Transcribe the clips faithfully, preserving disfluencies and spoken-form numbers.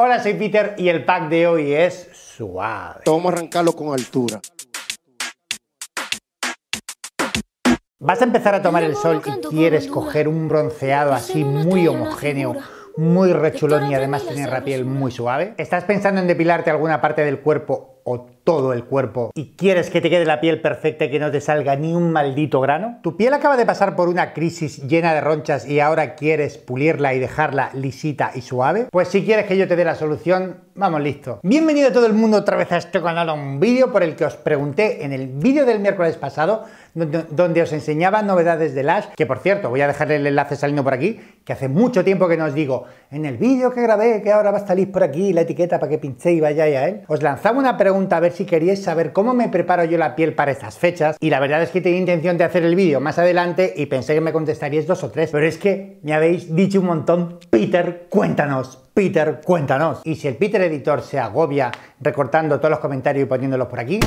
Hola, soy Peter y el pack de hoy es suave. Vamos a arrancarlo con altura. Vas a empezar a tomar el sol y quieres coger un bronceado así muy homogéneo, muy rechulón y además tienes la piel muy suave. ¿Estás pensando en depilarte alguna parte del cuerpo o todo el cuerpo y quieres que te quede la piel perfecta y que no te salga ni un maldito grano? ¿Tu piel acaba de pasar por una crisis llena de ronchas y ahora quieres pulirla y dejarla lisita y suave? Pues si quieres que yo te dé la solución, vamos listo. Bienvenido a todo el mundo otra vez a este canal, a un vídeo por el que os pregunté en el vídeo del miércoles pasado, donde os enseñaba novedades de Lash, que por cierto, voy a dejar el enlace saliendo por aquí, que hace mucho tiempo que no os digo, en el vídeo que grabé, que ahora va a salir por aquí la etiqueta para que pinchéis y vayáis a él, os lanzaba una pregunta a ver si queríais saber cómo me preparo yo la piel para estas fechas, y la verdad es que tenía intención de hacer el vídeo más adelante y pensé que me contestaríais dos o tres, pero es que me habéis dicho un montón, Peter, cuéntanos. Peter, cuéntanos. Y si el Peter editor se agobia recortando todos los comentarios y poniéndolos por aquí,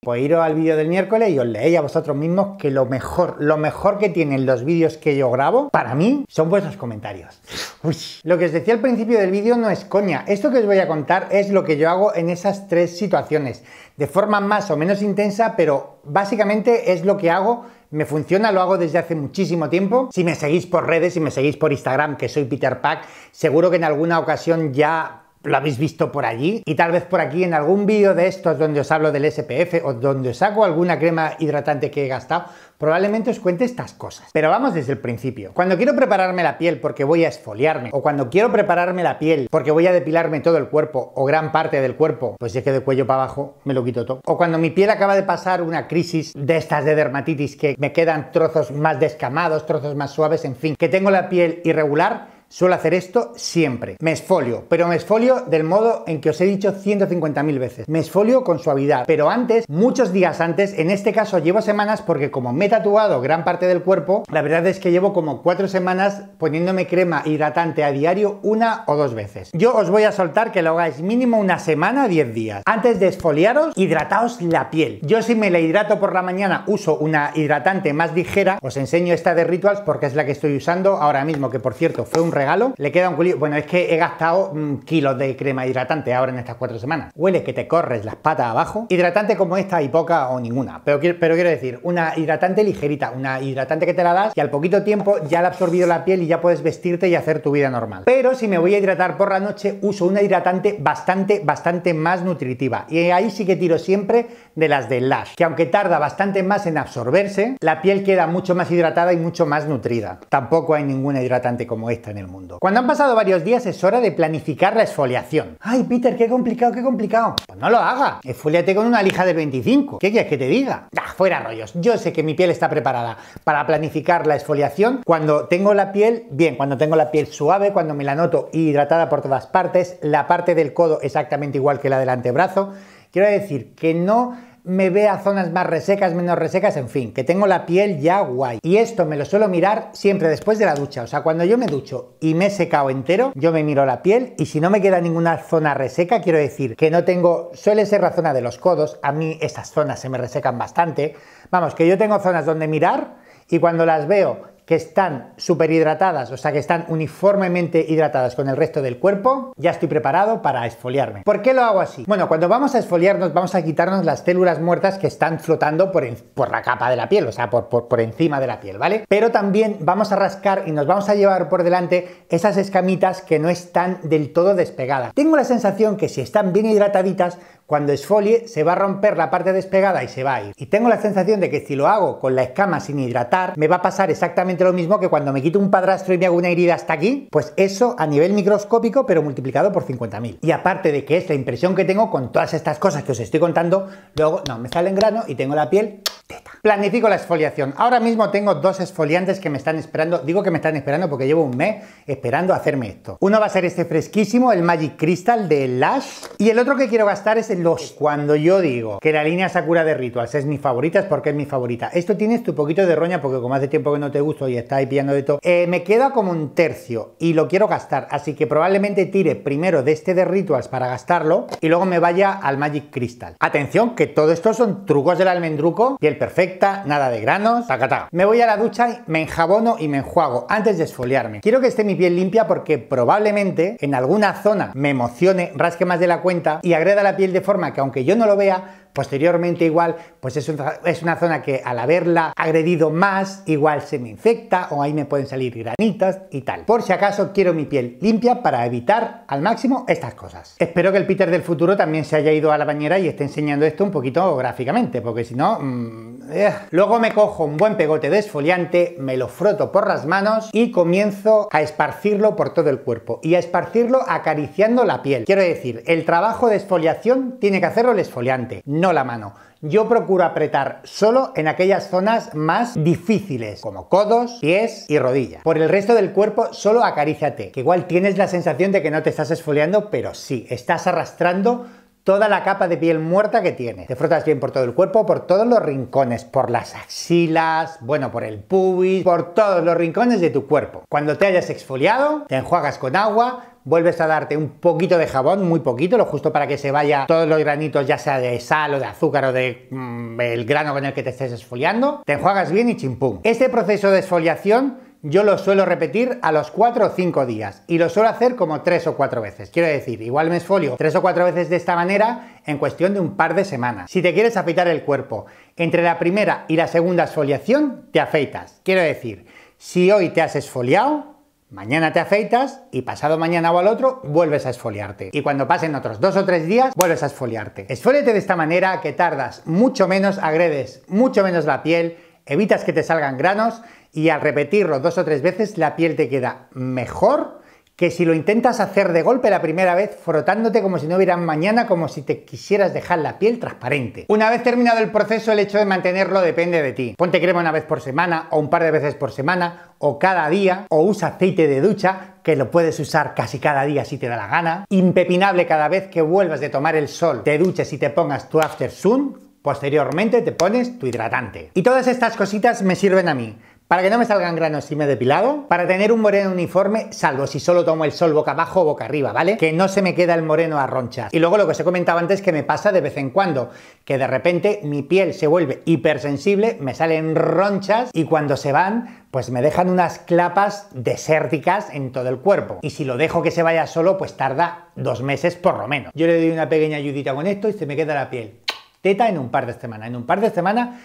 pues iros al vídeo del miércoles y os leéis a vosotros mismos, que lo mejor, lo mejor que tienen los vídeos que yo grabo, para mí, son vuestros comentarios. Uy. Lo que os decía al principio del vídeo no es coña. Esto que os voy a contar es lo que yo hago en esas tres situaciones, de forma más o menos intensa, pero básicamente es lo que hago. Me funciona, lo hago desde hace muchísimo tiempo. Si me seguís por redes, si me seguís por Instagram, que soy PyterPack, seguro que en alguna ocasión ya lo habéis visto por allí, y tal vez por aquí en algún vídeo de estos donde os hablo del S P F o donde os saco alguna crema hidratante que he gastado, probablemente os cuente estas cosas. Pero vamos desde el principio. Cuando quiero prepararme la piel porque voy a exfoliarme, o cuando quiero prepararme la piel porque voy a depilarme todo el cuerpo o gran parte del cuerpo, pues es que de cuello para abajo me lo quito todo. O cuando mi piel acaba de pasar una crisis de estas de dermatitis, que me quedan trozos más descamados, trozos más suaves, en fin, que tengo la piel irregular, suelo hacer esto siempre. Me exfolio, pero me exfolio del modo en que os he dicho ciento cincuenta mil veces. Me exfolio con suavidad, pero antes, muchos días antes, en este caso llevo semanas porque como me he tatuado gran parte del cuerpo, la verdad es que llevo como cuatro semanas poniéndome crema hidratante a diario una o dos veces. Yo os voy a soltar que lo hagáis mínimo una semana, diez días. Antes de exfoliaros, hidrataos la piel. Yo si me la hidrato por la mañana uso una hidratante más ligera, os enseño esta de Rituals porque es la que estoy usando ahora mismo, que por cierto fue un regalo. Regalo, le queda un culillo. Bueno, es que he gastado mmm, kilos de crema hidratante ahora en estas cuatro semanas. Huele que te corres las patas abajo. Hidratante como esta hay poca o ninguna, pero, pero quiero decir, una hidratante ligerita, una hidratante que te la das y al poquito tiempo ya la ha absorbido la piel y ya puedes vestirte y hacer tu vida normal. Pero si me voy a hidratar por la noche, uso una hidratante bastante, bastante más nutritiva, y ahí sí que tiro siempre de las de Lash, que aunque tarda bastante más en absorberse, la piel queda mucho más hidratada y mucho más nutrida. Tampoco hay ninguna hidratante como esta en el mundo. Mundo. Cuando han pasado varios días es hora de planificar la exfoliación. ¡Ay, Peter, qué complicado, qué complicado! Pues no lo hagas. Exfoliate con una lija del veinticinco. ¿Qué quieres que te diga? ¡Ah, fuera rollos! Yo sé que mi piel está preparada para planificar la exfoliación cuando tengo la piel bien, cuando tengo la piel suave, cuando me la noto hidratada por todas partes, la parte del codo exactamente igual que la del antebrazo. Quiero decir que no me vea zonas más resecas, menos resecas, en fin, que tengo la piel ya guay. Y esto me lo suelo mirar siempre después de la ducha. O sea, cuando yo me ducho y me he secado entero, yo me miro la piel y si no me queda ninguna zona reseca, quiero decir que no tengo... Suele ser la zona de los codos, a mí esas zonas se me resecan bastante. Vamos, que yo tengo zonas donde mirar y cuando las veo que están súper hidratadas, o sea, que están uniformemente hidratadas con el resto del cuerpo, ya estoy preparado para exfoliarme. ¿Por qué lo hago así? Bueno, cuando vamos a exfoliarnos, vamos a quitarnos las células muertas que están flotando por, en, por la capa de la piel, o sea, por, por, por encima de la piel, ¿vale? Pero también vamos a rascar y nos vamos a llevar por delante esas escamitas que no están del todo despegadas. Tengo la sensación que si están bien hidrataditas, cuando exfolie se va a romper la parte despegada y se va a ir. Y tengo la sensación de que si lo hago con la escama sin hidratar, me va a pasar exactamente lo mismo que cuando me quito un padrastro y me hago una herida hasta aquí, pues eso a nivel microscópico, pero multiplicado por cincuenta mil. Y aparte de que es la impresión que tengo con todas estas cosas que os estoy contando, luego no, me sale en grano y tengo la piel teta. Planifico la exfoliación. Ahora mismo tengo dos exfoliantes que me están esperando. Digo que me están esperando porque llevo un mes esperando hacerme esto. Uno va a ser este fresquísimo, el Magic Crystal de Lash, y el otro que quiero gastar es Lush. Cuando yo digo que la línea Sakura de Rituals es mi favorita, es porque es mi favorita. Esto tienes tu poquito de roña porque como hace tiempo que no te gusto y estáis pillando de todo, eh, me queda como un tercio y lo quiero gastar, así que probablemente tire primero de este de Rituals para gastarlo y luego me vaya al Magic Crystal. Atención, que todo esto son trucos del almendruco, piel perfecta, nada de granos, tacatá. Me voy a la ducha, me enjabono y me enjuago antes de esfoliarme. Quiero que esté mi piel limpia porque probablemente en alguna zona me emocione, rasque más de la cuenta y agreda la piel de forma que aunque yo no lo vea, posteriormente igual, pues es, un, es una zona que al haberla agredido más, igual se me infecta o ahí me pueden salir granitas y tal. Por si acaso quiero mi piel limpia para evitar al máximo estas cosas. Espero que el Peter del futuro también se haya ido a la bañera y esté enseñando esto un poquito gráficamente, porque si no... Mmm, eh. Luego me cojo un buen pegote de esfoliante, me lo froto por las manos y comienzo a esparcirlo por todo el cuerpo y a esparcirlo acariciando la piel. Quiero decir, el trabajo de esfoliación tiene que hacerlo el esfoliante, no la mano. Yo procuro apretar solo en aquellas zonas más difíciles, como codos, pies y rodillas. Por el resto del cuerpo solo acaríciate, que igual tienes la sensación de que no te estás esfoliando, pero sí, estás arrastrando toda la capa de piel muerta que tiene. Te frotas bien por todo el cuerpo, por todos los rincones, por las axilas, bueno, por el pubis, por todos los rincones de tu cuerpo. Cuando te hayas exfoliado, te enjuagas con agua, vuelves a darte un poquito de jabón, muy poquito, lo justo para que se vaya todos los granitos, ya sea de sal o de azúcar o de mmm, el grano con el que te estés esfoliando. Te enjuagas bien y chimpum. Este proceso de esfoliación yo lo suelo repetir a los cuatro o cinco días y lo suelo hacer como tres o cuatro veces. Quiero decir, igual me esfolio tres o cuatro veces de esta manera en cuestión de un par de semanas. Si te quieres afeitar el cuerpo entre la primera y la segunda esfoliación, te afeitas. Quiero decir, si hoy te has esfoliado, mañana te afeitas y pasado mañana o al otro vuelves a esfoliarte. Y cuando pasen otros dos o tres días vuelves a esfoliarte. Esfóliate de esta manera que tardas mucho menos, agredes mucho menos la piel, evitas que te salgan granos y al repetirlo dos o tres veces la piel te queda mejor que si lo intentas hacer de golpe la primera vez frotándote como si no hubiera mañana, como si te quisieras dejar la piel transparente. Una vez terminado el proceso, el hecho de mantenerlo depende de ti. Ponte crema una vez por semana o un par de veces por semana o cada día, o usa aceite de ducha, que lo puedes usar casi cada día si te da la gana. Impepinable, cada vez que vuelvas de tomar el sol te duches y te pongas tu after sun, posteriormente te pones tu hidratante. Y todas estas cositas me sirven a mí para que no me salgan granos si me he depilado, para tener un moreno uniforme, salvo si solo tomo el sol boca abajo o boca arriba, ¿vale? Que no se me queda el moreno a ronchas. Y luego lo que os he comentado antes que me pasa de vez en cuando, que de repente mi piel se vuelve hipersensible, me salen ronchas y cuando se van, pues me dejan unas clapas desérticas en todo el cuerpo. Y si lo dejo que se vaya solo, pues tarda dos meses por lo menos. Yo le doy una pequeña ayudita con esto y se me queda la piel teta en un par de semanas. En un par de semanas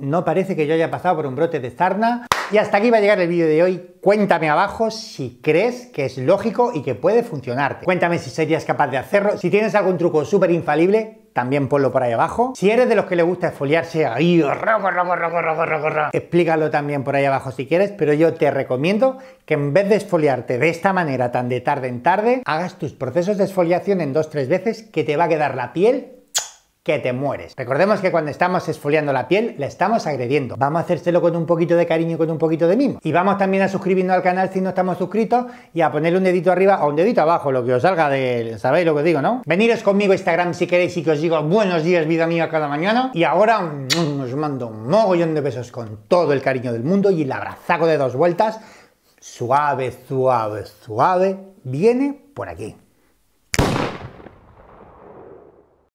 no parece que yo haya pasado por un brote de sarna. Y hasta aquí va a llegar el vídeo de hoy. Cuéntame abajo si crees que es lógico y que puede funcionarte. Cuéntame si serías capaz de hacerlo. Si tienes algún truco súper infalible, también ponlo por ahí abajo. Si eres de los que le gusta esfoliarse, ahí, rojo, rojo, rojo, rojo, rojo, rojo, explícalo también por ahí abajo si quieres, pero yo te recomiendo que en vez de esfoliarte de esta manera tan de tarde en tarde, hagas tus procesos de esfoliación en dos o tres veces, que te va a quedar la piel que te mueres. Recordemos que cuando estamos esfoliando la piel, la estamos agrediendo. Vamos a hacérselo con un poquito de cariño y con un poquito de mimo. Y vamos también a suscribirnos al canal si no estamos suscritos y a ponerle un dedito arriba o un dedito abajo, lo que os salga de... ¿Sabéis lo que os digo, no? Veniros conmigo a Instagram si queréis y que os digo buenos días, vida mía, cada mañana. Y ahora os mando un mogollón de besos con todo el cariño del mundo y el abrazaco de dos vueltas. Suave, suave, suave, viene por aquí.